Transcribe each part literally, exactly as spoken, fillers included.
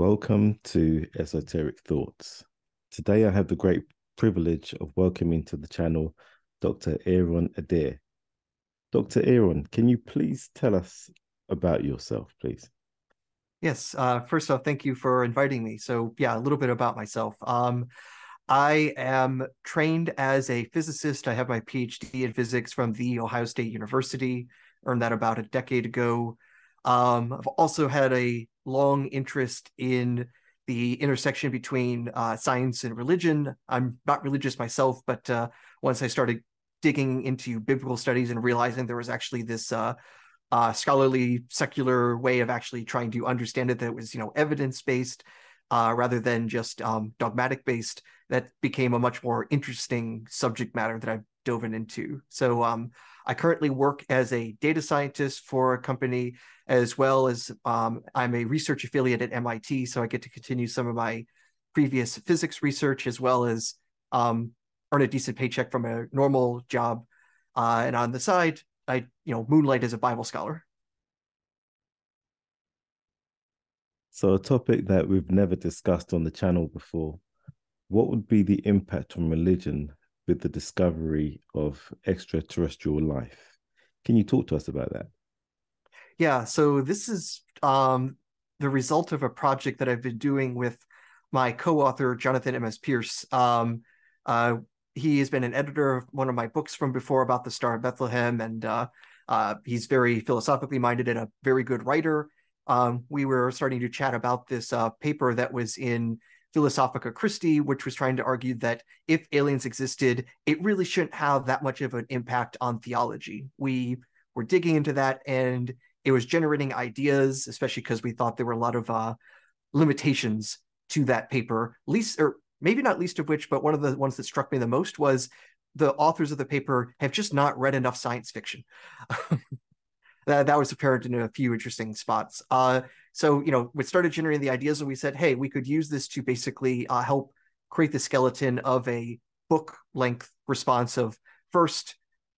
Welcome to Esoteric Thoughts. Today I have the great privilege of welcoming to the channel Doctor Aaron Adair. Doctor Aaron, can you please tell us about yourself, please? Yes, uh, first off, thank you for inviting me. So yeah, a little bit about myself. Um, I am trained as a physicist. I have my PhD in physics from The Ohio State University, earned that about a decade ago. Um, I've also had a long interest in the intersection between uh, science and religion. I'm not religious myself, but uh, once I started digging into biblical studies and realizing there was actually this uh, uh, scholarly secular way of actually trying to understand it that was, you know, evidence-based uh, rather than just um, dogmatic-based, that became a much more interesting subject matter that I've dove into. So um, I currently work as a data scientist for a company, as well as um, I'm a research affiliate at M I T, so I get to continue some of my previous physics research, as well as um, earn a decent paycheck from a normal job. Uh, and on the side, I you know moonlight as a Bible scholar. So a topic that we've never discussed on the channel before: what would be the impact on religion with the discovery of extraterrestrial life? Can you talk to us about that? Yeah, so this is um, the result of a project that I've been doing with my co-author, Jonathan M S Pierce. Um, uh, he has been an editor of one of my books from before about the Star of Bethlehem, and uh, uh, he's very philosophically minded and a very good writer. Um, we were starting to chat about this uh, paper that was in Philosophica Christi, which was trying to argue that if aliens existed, it really shouldn't have that much of an impact on theology. We were digging into that, and it was generating ideas, especially because we thought there were a lot of uh, limitations to that paper. Least, or maybe not least of which, but one of the ones that struck me the most was the authors of the paper have just not read enough science fiction. That, that was apparent in a few interesting spots. Uh, so, you know, we started generating the ideas, and we said, hey, we could use this to basically uh, help create the skeleton of a book-length response of first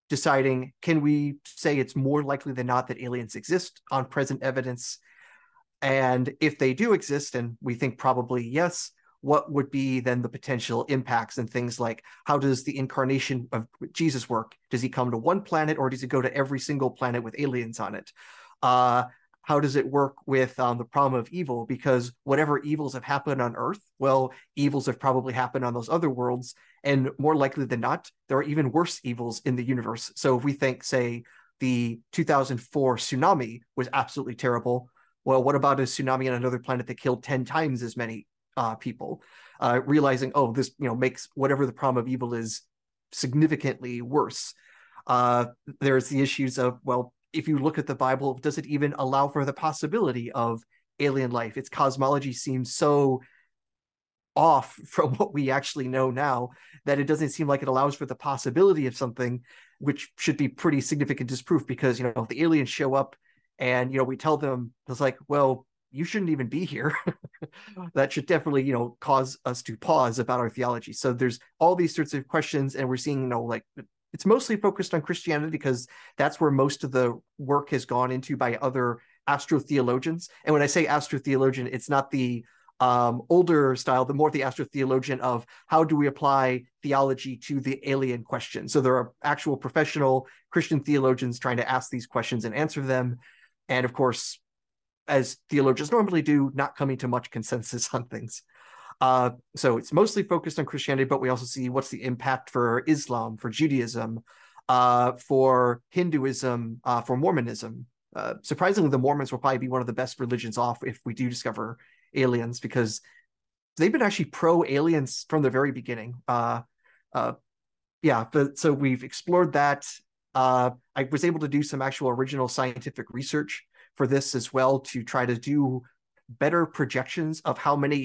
deciding, can we say it's more likely than not that aliens exist on present evidence? And if they do exist, and we think probably yes, what would be then the potential impacts and things like, how does the incarnation of Jesus work? Does he come to one planet, or does he go to every single planet with aliens on it? Uh, how does it work with um, the problem of evil? Because whatever evils have happened on Earth, well, evils have probably happened on those other worlds. And more likely than not, there are even worse evils in the universe. So if we think, say, the two thousand four tsunami was absolutely terrible, well, what about a tsunami on another planet that killed ten times as many Uh, people, uh, realizing, oh, this you know makes whatever the problem of evil is significantly worse. Uh, there's the issues of, well, if you look at the Bible, does it even allow for the possibility of alien life? Its cosmology seems so off from what we actually know now that it doesn't seem like it allows for the possibility of something, which should be pretty significant disproof, because you know if the aliens show up and you know we tell them, it's like, well, you shouldn't even be here. That should definitely, you know, cause us to pause about our theology. So there's all these sorts of questions, and we're seeing, you know, like it's mostly focused on Christianity because that's where most of the work has gone into by other astrotheologians. And when I say astrotheologian, it's not the um, older style, the more the astrotheologian of how do we apply theology to the alien question. So there are actual professional Christian theologians trying to ask these questions and answer them. And of course, as theologians normally do, not coming to much consensus on things. Uh, so it's mostly focused on Christianity, but we also see what's the impact for Islam, for Judaism, uh, for Hinduism, uh, for Mormonism. Uh, surprisingly, the Mormons will probably be one of the best religions off if we do discover aliens, because they've been actually pro-aliens from the very beginning. Uh, uh, yeah, but, so we've explored that. Uh, I was able to do some actual original scientific research for this as well, to try to do better projections of how many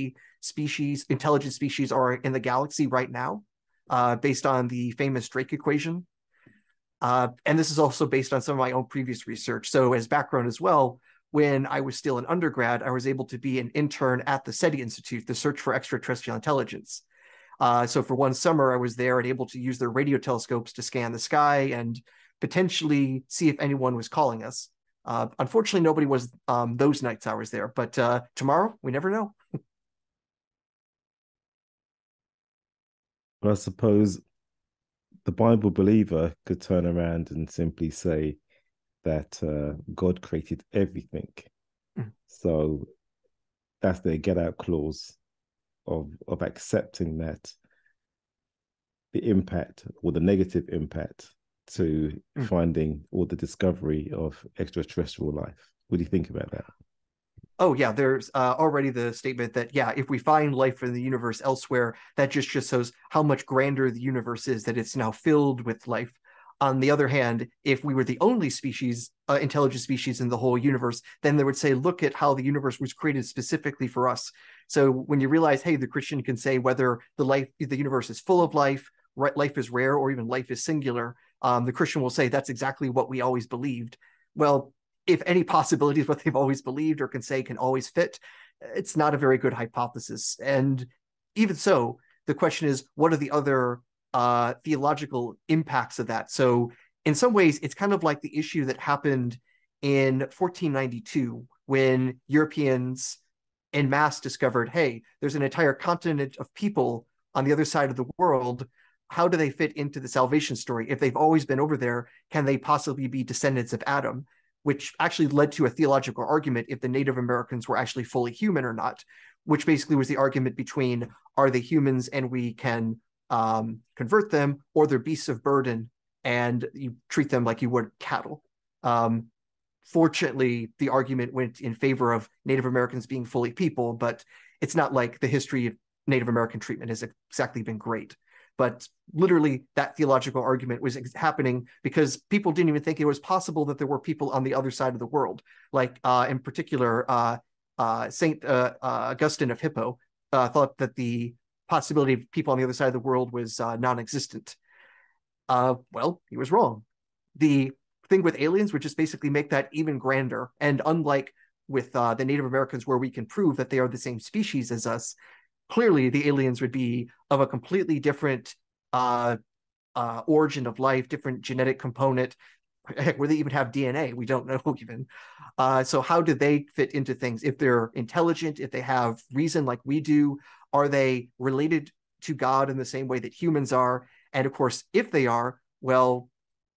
species, intelligent species, are in the galaxy right now, uh, based on the famous Drake equation. Uh, and this is also based on some of my own previous research. So as background as well, when I was still an undergrad, I was able to be an intern at the SETI Institute, the Search for Extraterrestrial Intelligence. Uh, so for one summer, I was there and able to use their radio telescopes to scan the sky and potentially see if anyone was calling us. Uh, unfortunately, nobody was um, those nights I was there, but uh, tomorrow, we never know. I suppose the Bible believer could turn around and simply say that uh, God created everything. Mm. So that's their get-out clause of, of accepting that the impact or the negative impact to mm. finding or the discovery of extraterrestrial life. What do you think about that? Oh, yeah, there's uh, already the statement that, yeah, if we find life in the universe elsewhere, that just, just shows how much grander the universe is, that it's now filled with life. On the other hand, if we were the only species, uh, intelligent species in the whole universe, then they would say, look at how the universe was created specifically for us. So when you realize, hey, the Christian can say whether the life, the universe is full of life, right, life is rare, or even life is singular, um, the Christian will say that's exactly what we always believed. Well, if any possibility is what they've always believed or can say can always fit, it's not a very good hypothesis. And even so, the question is, what are the other uh, theological impacts of that? So in some ways, it's kind of like the issue that happened in fourteen ninety-two when Europeans en masse discovered, hey, there's an entire continent of people on the other side of the world. How do they fit into the salvation story? If they've always been over there, can they possibly be descendants of Adam? Which actually led to a theological argument if the Native Americans were actually fully human or not, which basically was the argument between are they humans and we can um, convert them, or they're beasts of burden and you treat them like you would cattle. Um, fortunately, the argument went in favor of Native Americans being fully people, but it's not like the history of Native American treatment has exactly been great. But literally that theological argument was happening because people didn't even think it was possible that there were people on the other side of the world. Like uh, in particular, uh, uh, Saint Uh, uh, Augustine of Hippo uh, thought that the possibility of people on the other side of the world was uh, non-existent. Uh, well, he was wrong. The thing with aliens would just basically make that even grander. And unlike with uh, the Native Americans, where we can prove that they are the same species as us, clearly the aliens would be of a completely different uh, uh, origin of life, different genetic component. Heck, where they even have D N A, we don't know even. Uh, so how do they fit into things? If they're intelligent, if they have reason like we do, are they related to God in the same way that humans are? And of course, if they are, well,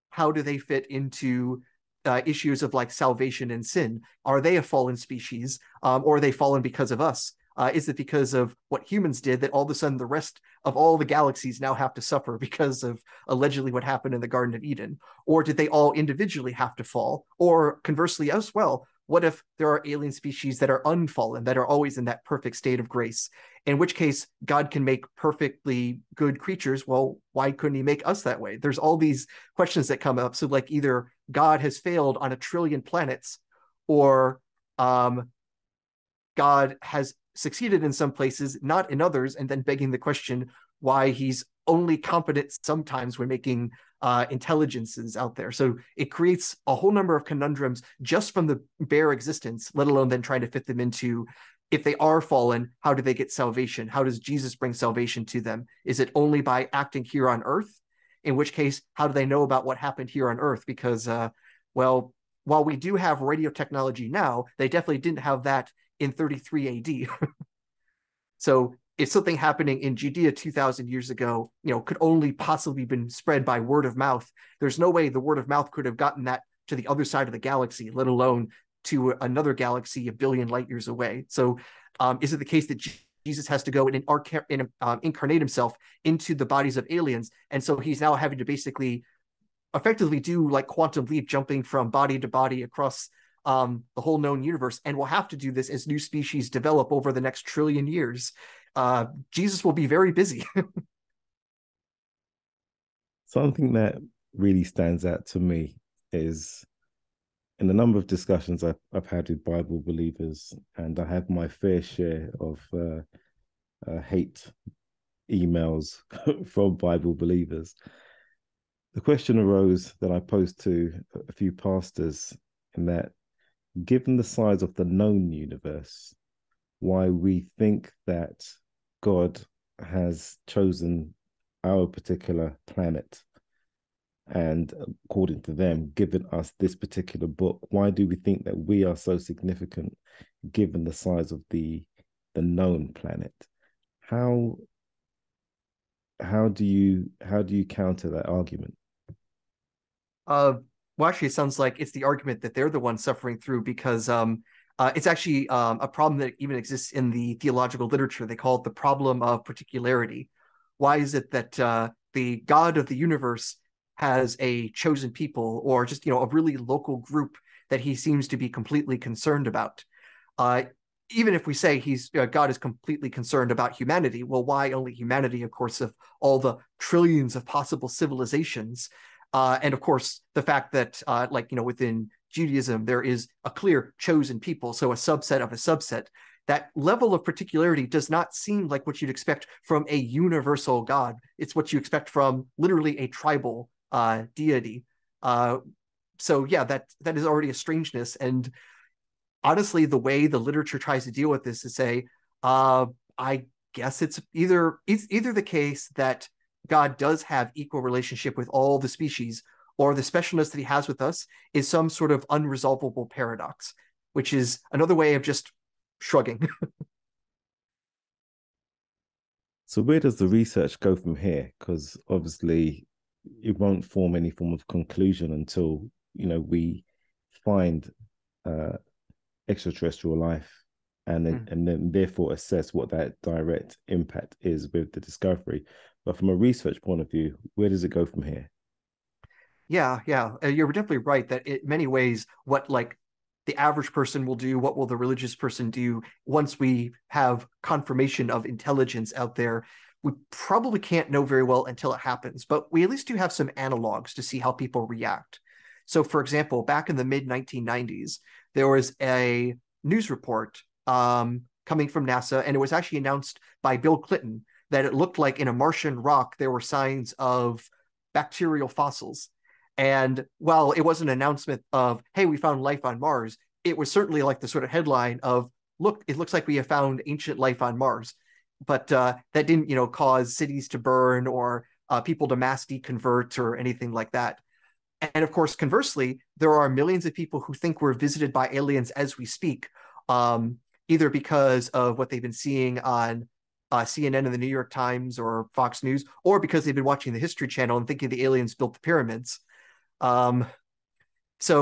how do they fit into uh, issues of like salvation and sin? Are they a fallen species um, or are they fallen because of us? Uh, is it because of what humans did that all of a sudden the rest of all the galaxies now have to suffer because of allegedly what happened in the Garden of Eden? Or did they all individually have to fall? Or conversely as well, what if there are alien species that are unfallen, that are always in that perfect state of grace? In which case, God can make perfectly good creatures. Well, why couldn't he make us that way? There's all these questions that come up. So like either God has failed on a trillion planets or um, God has succeeded in some places, not in others, and then begging the question why he's only competent sometimes when making uh, intelligences out there. So it creates a whole number of conundrums just from the bare existence, let alone then trying to fit them into, if they are fallen, how do they get salvation? How does Jesus bring salvation to them? Is it only by acting here on earth? In which case, how do they know about what happened here on earth? Because, uh, well, while we do have radio technology now, they definitely didn't have that in thirty-three A D. So if something happening in Judea two thousand years ago, you know, could only possibly been spread by word of mouth, there's no way the word of mouth could have gotten that to the other side of the galaxy, let alone to another galaxy a billion light years away. So um, is it the case that Jesus has to go and, inca- and um, incarnate himself into the bodies of aliens? And so he's now having to basically effectively do like quantum leap, jumping from body to body across Um, the whole known universe, and we'll have to do this as new species develop over the next trillion years. Uh, Jesus will be very busy. Something that really stands out to me is in the number of discussions I've, I've had with Bible believers, and I have my fair share of uh, uh, hate emails from Bible believers. The question arose that I posed to a few pastors in that, given the size of the known universe, why we think that God has chosen our particular planet and, according to them, given us this particular book. Why do we think that we are so significant given the size of the the known planet? How how do you how do you counter that argument? Uh, well, actually, it sounds like it's the argument that they're the ones suffering through, because um, uh, it's actually um, a problem that even exists in the theological literature. They call it the problem of particularity. Why is it that uh, the God of the universe has a chosen people, or just, you know, a really local group that he seems to be completely concerned about? Uh, even if we say he's uh, God is completely concerned about humanity, well, why only humanity? Of course, of all the trillions of possible civilizations. Uh, and of course, the fact that, uh, like, you know, within Judaism, there is a clear chosen people, so a subset of a subset. That level of particularity does not seem like what you'd expect from a universal God. It's what you expect from literally a tribal uh, deity. Uh, so yeah, that that is already a strangeness. And honestly, the way the literature tries to deal with this is say, uh, I guess it's either it's either the case that God does have equal relationship with all the species, or the specialness that he has with us is some sort of unresolvable paradox, which is another way of just shrugging. So where does the research go from here? Because obviously it won't form any form of conclusion until, you know, we find uh, extraterrestrial life, and then, mm. and then therefore assess what that direct impact is with the discovery. But from a research point of view, where does it go from here? Yeah, yeah. You're definitely right that in many ways, what like the average person will do, what will the religious person do once we have confirmation of intelligence out there, we probably can't know very well until it happens. But we at least do have some analogs to see how people react. So, for example, back in the mid nineteen nineties, there was a news report um, coming from NASA, and it was actually announced by Bill Clinton that it looked like in a Martian rock, there were signs of bacterial fossils. And while it was an announcement of, hey, we found life on Mars, it was certainly like the sort of headline of, look, it looks like we have found ancient life on Mars. But uh, that didn't, you know, cause cities to burn or uh, people to mass deconvert or anything like that. And of course, conversely, there are millions of people who think we're visited by aliens as we speak, um, either because of what they've been seeing on Uh, C N N and the New York Times or Fox News, or because they've been watching the History Channel and thinking the aliens built the pyramids. Um, so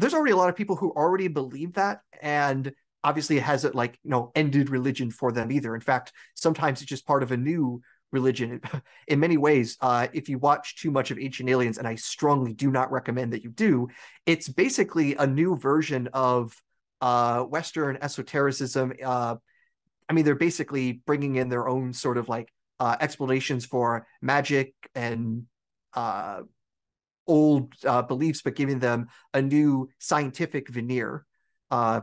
there's already a lot of people who already believe that, and obviously it hasn't, like, you know, ended religion for them either. In fact, sometimes it's just part of a new religion. In many ways, uh, if you watch too much of Ancient Aliens, and I strongly do not recommend that you do, it's basically a new version of uh, Western esotericism. Uh, I mean, they're basically bringing in their own sort of like uh, explanations for magic and uh, old uh, beliefs, but giving them a new scientific veneer. Uh,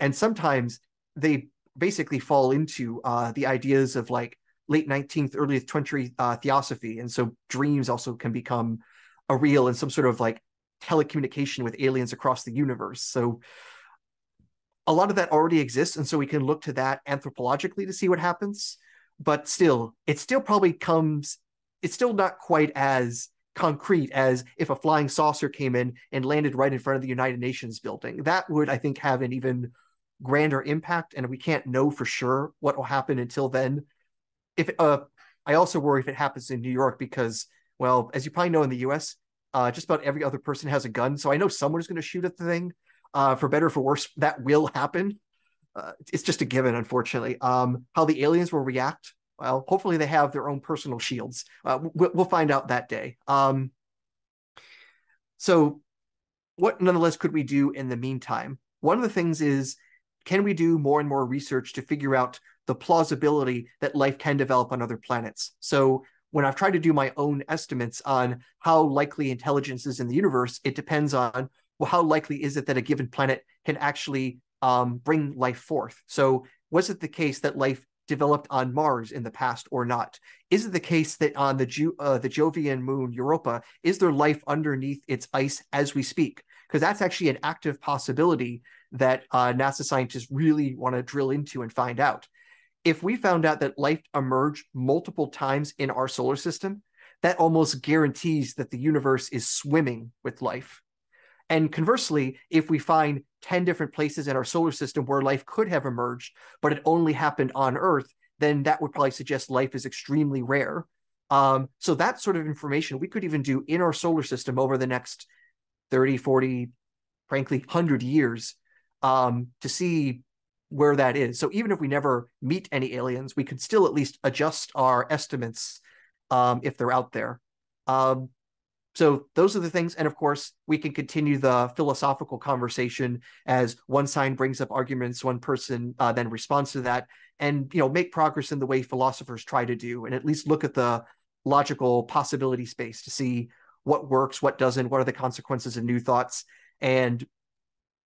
and sometimes they basically fall into uh, the ideas of like late nineteenth, early twentieth uh, theosophy. And so dreams also can become a real and some sort of like telecommunication with aliens across the universe. So a lot of that already exists, and so we can look to that anthropologically to see what happens. But still, it still probably comes, it's still not quite as concrete as if a flying saucer came in and landed right in front of the United Nations building. That would, I think, have an even grander impact, and we can't know for sure what will happen until then. If uh, I also worry if it happens in New York because, well, as you probably know, in the U S, uh, just about every other person has a gun, so I know someone is going to shoot at the thing. Uh, for better or for worse, that will happen. Uh, it's just a given, unfortunately. Um, how the aliens will react, well, hopefully they have their own personal shields. Uh, we'll, we'll find out that day. Um, so what, nonetheless, could we do in the meantime? One of the things is, can we do more and more research to figure out the plausibility that life can develop on other planets? So when I've tried to do my own estimates on how likely intelligence is in the universe, it depends on, well, how likely is it that a given planet can actually um, bring life forth? So was it the case that life developed on Mars in the past or not? Is it the case that on the, jo uh, the Jovian moon Europa, is there life underneath its ice as we speak? Because that's actually an active possibility that uh, NASA scientists really want to drill into and find out. If we found out that life emerged multiple times in our solar system, that almost guarantees that the universe is swimming with life. And conversely, if we find ten different places in our solar system where life could have emerged, but it only happened on Earth, then that would probably suggest life is extremely rare. Um, so that sort of information we could even do in our solar system over the next thirty, forty, frankly, one hundred years um, to see where that is. So even if we never meet any aliens, we could still at least adjust our estimates um, if they're out there. Um, so those are the things. And of course, we can continue the philosophical conversation as one sign brings up arguments, one person uh, then responds to that, and, you know, make progress in the way philosophers try to do, and at least look at the logical possibility space to see what works, what doesn't, what are the consequences of new thoughts. And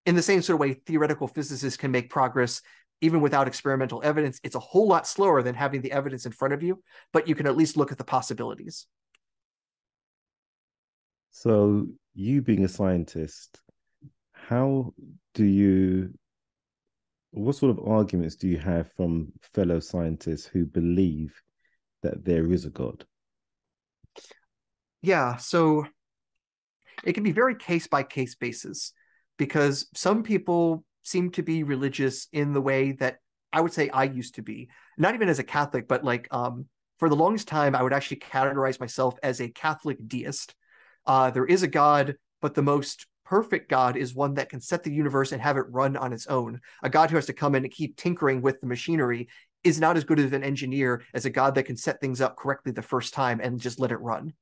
in the same sort of way, theoretical physicists can make progress even without experimental evidence. It's a whole lot slower than having the evidence in front of you, but you can at least look at the possibilities. So you being a scientist, how do you, what sort of arguments do you have from fellow scientists who believe that there is a God? Yeah, so it can be very case-by-case basis, because some people seem to be religious in the way that I would say I used to be, not even as a Catholic, but like um, for the longest time, I would actually categorize myself as a Catholic deist. Uh, there is a God, but the most perfect God is one that can set the universe and have it run on its own. A God who has to come in and keep tinkering with the machinery is not as good of an engineer as a God that can set things up correctly the first time and just let it run.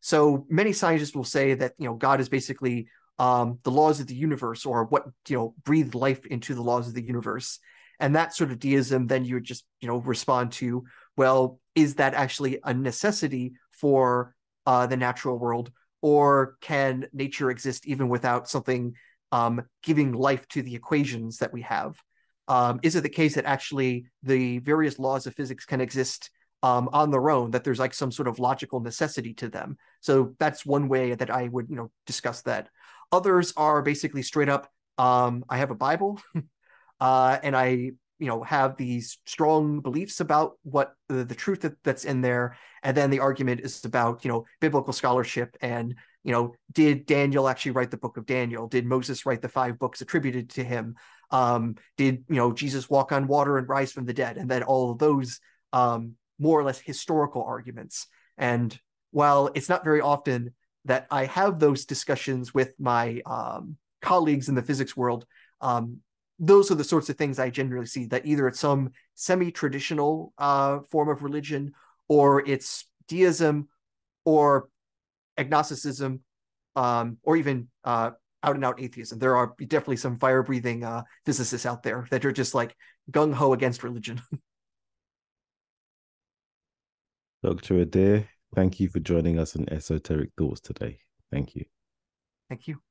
So many scientists will say that, you know, God is basically um, the laws of the universe, or what, you know, breathed life into the laws of the universe. And that sort of deism, then you would just, you know, respond to, well, is that actually a necessity for uh, the natural world? Or can nature exist even without something um, giving life to the equations that we have? Um, is it the case that actually the various laws of physics can exist um, on their own, that there's like some sort of logical necessity to them? So that's one way that I would, you know, discuss that. Others are basically straight up, um, I have a Bible uh, and I, you know, have these strong beliefs about what the, the truth that, that's in there. And then the argument is about, you know, biblical scholarship and, you know, did Daniel actually write the book of Daniel? Did Moses write the five books attributed to him? Um, did, you know, Jesus walk on water and rise from the dead? And then all of those um, more or less historical arguments. And while it's not very often that I have those discussions with my um, colleagues in the physics world, um, those are the sorts of things I generally see, that either it's some semi-traditional uh, form of religion, or it's deism, or agnosticism, um, or even uh, out-and-out atheism. There are definitely some fire-breathing uh, physicists out there that are just like gung-ho against religion. Doctor Adair, thank you for joining us on Esoteric Thoughts today. Thank you. Thank you.